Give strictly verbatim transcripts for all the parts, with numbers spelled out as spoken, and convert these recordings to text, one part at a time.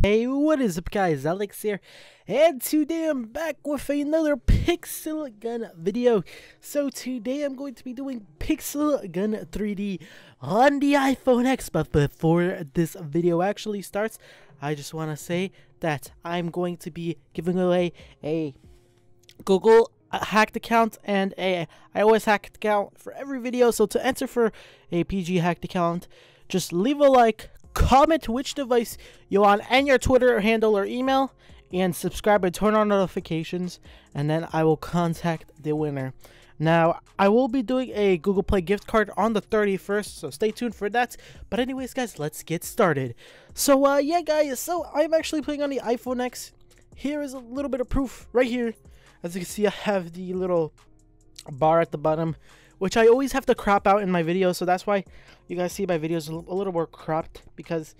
Hey, what is up guys, Alex here, and today I'm back with another Pixel Gun video. So today I'm going to be doing Pixel Gun three D on the iPhone X, but before this video actually starts, I just want to say that I'm going to be giving away a Google hacked account and a iOS hacked account for every video. So to enter for a P G hacked account, just leave a like, comment which device you're on and your Twitter handle or email, and subscribe and turn on notifications, and then I will contact the winner. Now, I will be doing a Google Play gift card on the thirty-first, so stay tuned for that. But anyways, guys, let's get started. So, uh, yeah, guys, so I'm actually playing on the iPhone X. Here is a little bit of proof right here. As you can see, I have the little bar at the bottom, which I always have to crop out in my videos, so that's why you guys see my videos a little more cropped, because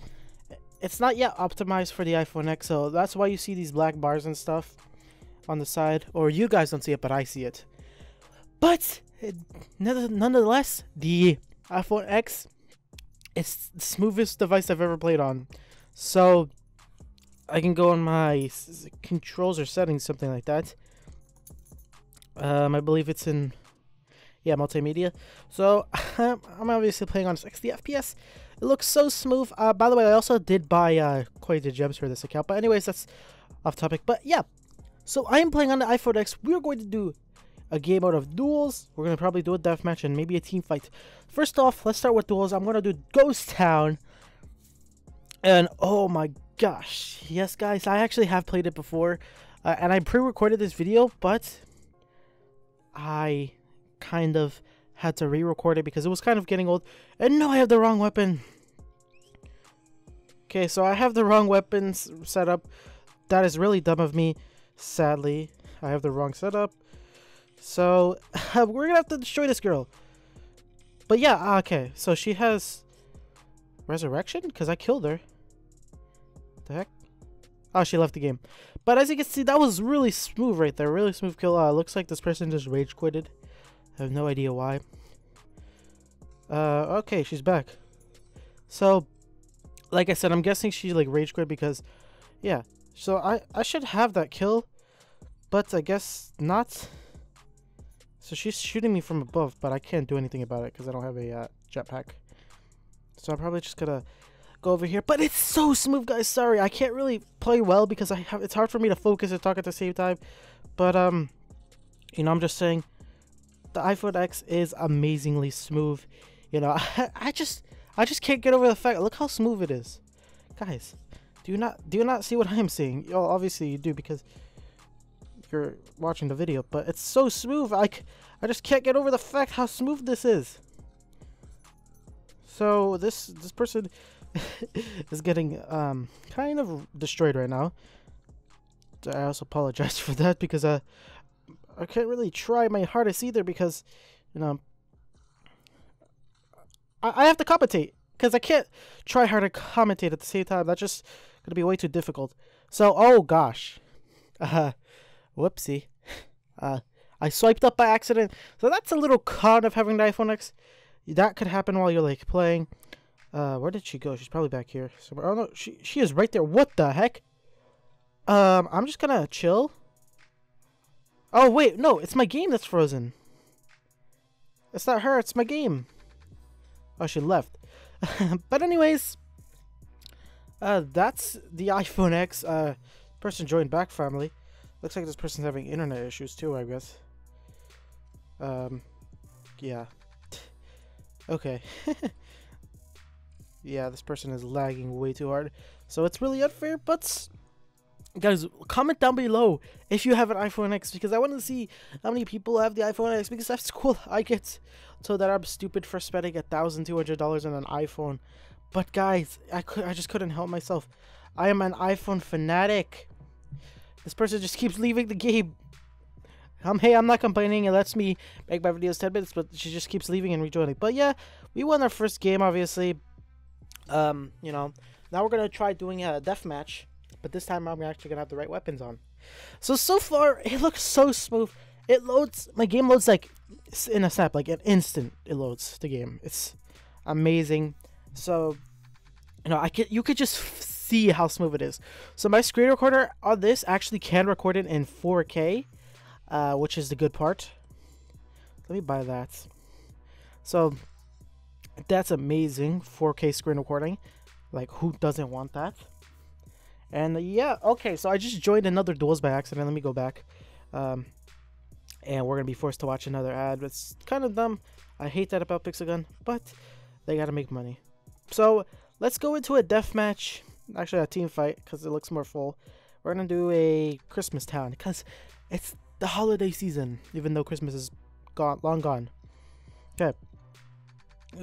it's not yet optimized for the iPhone X, so that's why you see these black bars and stuff on the side, or you guys don't see it, but I see it. But it, nonetheless, the iPhone X is the smoothest device I've ever played on, so I can go on my controls or settings, something like that. Um, I believe it's in... yeah, multimedia. So um, I'm obviously playing on sixty F P S. It looks so smooth. Uh, by the way, I also did buy uh, quite a gems for this account. But anyways, that's off topic. But yeah, so I am playing on the iPhone X. We're going to do a game out of duels. We're going to probably do a deathmatch and maybe a team fight. First off, let's start with duels. I'm going to do Ghost Town. And oh my gosh. Yes, guys, I actually have played it before. Uh, and I pre-recorded this video, but I... kind of had to re-record it because it was kind of getting old. And no, I have the wrong weapon. Okay, so I have the wrong weapons set up. That is really dumb of me. Sadly, I have the wrong setup. So we're gonna have to destroy this girl. But yeah, okay. So she has resurrection because I killed her. What the heck? Oh, she left the game. But as you can see, that was really smooth right there. Really smooth kill. Uh, looks like this person just rage quitted. I have no idea why. Uh, okay, she's back. So, like I said, I'm guessing she like rage quit because, yeah. So I I should have that kill, but I guess not. So she's shooting me from above, but I can't do anything about it because I don't have a uh, jetpack. So I'm probably just gonna go over here. But it's so smooth, guys. Sorry, I can't really play well because I have. It's hard for me to focus and talk at the same time. But um, you know, I'm just saying. The iPhone X is amazingly smooth. You know, I, I just I just can't get over the fact. Look how smooth it is, guys. Do you not do you not see what I'm seeing? Well, obviously you do because you're watching the video. But it's so smooth. I I just can't get over the fact how smooth this is. So this this person is getting um kind of destroyed right now. I also apologize for that because uh. I can't really try my hardest either because, you know, I, I have to commentate because I can't try hard to commentate at the same time. That's just going to be way too difficult. So, oh gosh. Uh, whoopsie. Uh, I swiped up by accident. So that's a little con of having the iPhone X. That could happen while you're, like, playing. Uh, where did she go? She's probably back here somewhere. Oh, no. She, she is right there. What the heck? Um, I'm just going to chill. Oh, wait, no, it's my game that's frozen. It's not her, it's my game. Oh, she left. But anyways, uh, that's the iPhone X. Uh, person joined back family. Looks like this person's having internet issues too, I guess. Um, yeah. Okay. Yeah, this person is lagging way too hard. So it's really unfair, but... guys, comment down below if you have an iPhone X because I want to see how many people have the iPhone X because that's cool. I get so that I'm stupid for spending a thousand two hundred dollars on an iPhone, but guys, I could I just couldn't help myself. I am an iPhone fanatic. This person just keeps leaving the game. Um, hey, I'm not complaining. It lets me make my videos ten minutes, but she just keeps leaving and rejoining. But yeah, we won our first game, obviously. Um, you know, now we're gonna try doing a deathmatch. But this time I'm actually gonna have the right weapons on. So so far it looks so smooth. It loads my game loads like in a snap, like an instant. It loads the game. It's amazing. So you know I could you could just see how smooth it is. So my screen recorder on this actually can record it in four K, uh, which is the good part. Let me buy that. So that's amazing, four K screen recording. Like, who doesn't want that? And yeah, okay, so I just joined another Duels by accident. Let me go back. Um, and we're going to be forced to watch another ad. It's kind of dumb. I hate that about Pixel Gun, but they got to make money. So let's go into a death match. Actually, a team fight, because it looks more full. We're going to do a Christmas town, because it's the holiday season, even though Christmas is gone, long gone. Okay.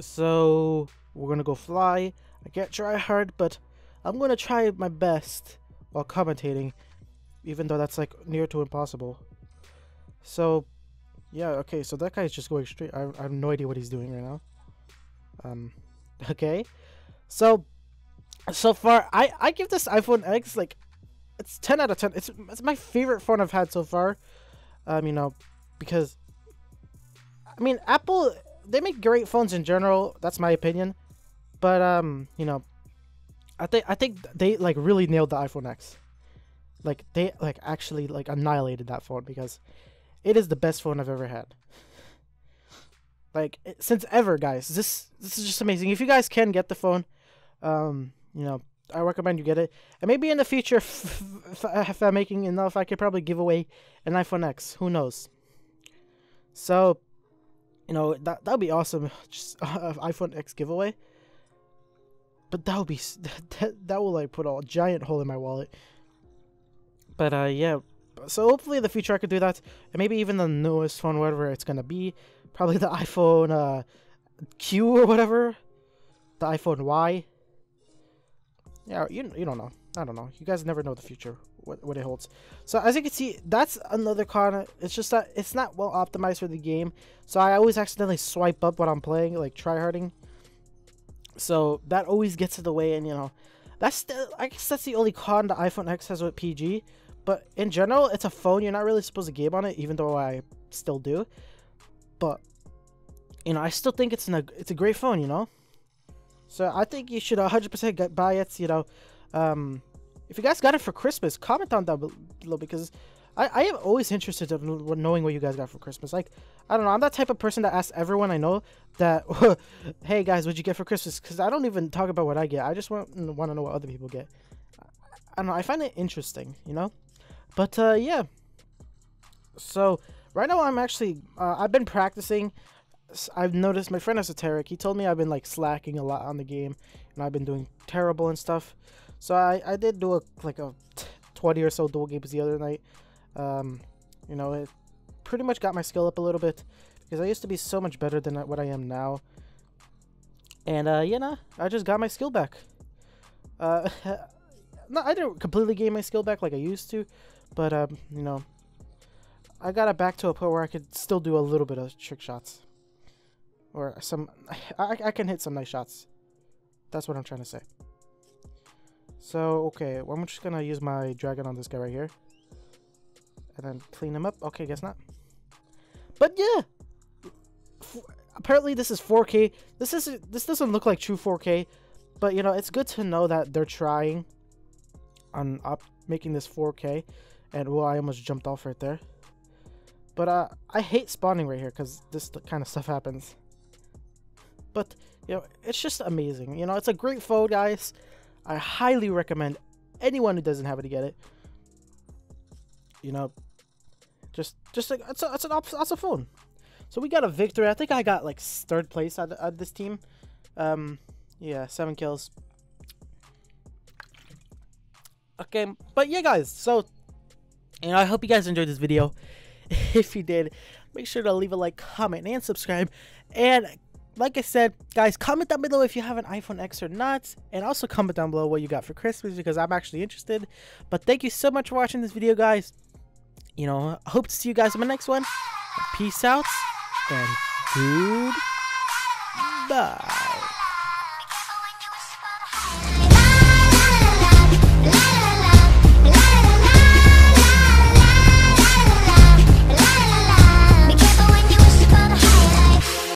So we're going to go fly. I can't try hard, but I'm going to try my best while commentating, even though that's like near to impossible. So, yeah, okay, so that guy's just going straight. I, I have no idea what he's doing right now. Um, okay. So, so far, I, I give this iPhone X, like, it's ten out of ten. It's, it's my favorite phone I've had so far. Um, you know, because, I mean, Apple, they make great phones in general. That's my opinion. But, um, you know, I think I think they like really nailed the iPhone X. Like they like actually like annihilated that phone, because it is the best phone I've ever had. Like it, since ever, guys. This this is just amazing. If you guys can get the phone, um, you know, I recommend you get it. And maybe in the future, if, if, if I'm making enough, I could probably give away an iPhone X. Who knows? So, you know, that that'd be awesome. Just uh, iPhone X giveaway. But that would be that, that will like put a giant hole in my wallet. But uh yeah, so hopefully in the future I could do that, and maybe even the newest phone, whatever it's gonna be, probably the iPhone uh, Q or whatever, the iPhone Y. Yeah, you you don't know. I don't know. You guys never know the future, what what it holds. So as you can see, that's another con. It's just that it's not well optimized for the game. So I always accidentally swipe up when I'm playing, like tryharding. So that always gets in the way, and you know, that's the, I guess that's the only con the iPhone X has with P G. But in general, it's a phone, you're not really supposed to game on it, even though I still do. But you know, I still think it's an, it's a great phone, you know. So I think you should one hundred percent get, buy it. You know, um, if you guys got it for Christmas, comment down below, because I, I am always interested in knowing what you guys got for Christmas. Like, I don't know. I'm that type of person that asks everyone I know that, hey, guys, what'd you get for Christmas? Because I don't even talk about what I get. I just want, want to know what other people get. I don't know. I find it interesting, you know? But, uh, yeah. So, right now I'm actually, uh, I've been practicing. I've noticed my friend Esoteric, he told me I've been, like, slacking a lot on the game. And I've been doing terrible and stuff. So, I, I did do, a, like, a twenty or so dual games the other night. Um, you know, it pretty much got my skill up a little bit, because I used to be so much better than what I am now. And, uh, you know, I just got my skill back. Uh, no, I didn't completely gain my skill back like I used to, but, um, you know, I got it back to a point where I could still do a little bit of trick shots. Or some, I, I can hit some nice shots. That's what I'm trying to say. So, okay, well, I'm just gonna use my dragon on this guy right here. And then clean them up. Okay, guess not. But yeah, F apparently this is four K. This is this doesn't look like true four K, but you know, it's good to know that they're trying on up making this four K. And well, I almost jumped off right there. But uh, I hate spawning right here because this kind of stuff happens. But you know, it's just amazing. You know, it's a great phone, guys. I highly recommend anyone who doesn't have it to get it. You know. Just, just like it's a, it's an that's a phone. So we got a victory. I think I got like third place at, at this team. Um, yeah, seven kills. Okay, but yeah, guys. So, you know, I hope you guys enjoyed this video. If you did, make sure to leave a like, comment, and subscribe. And like I said, guys, comment down below if you have an iPhone X or not, and also comment down below what you got for Christmas, because I'm actually interested. But thank you so much for watching this video, guys. You know, I hope to see you guys in my next one. Peace out, and goodbye.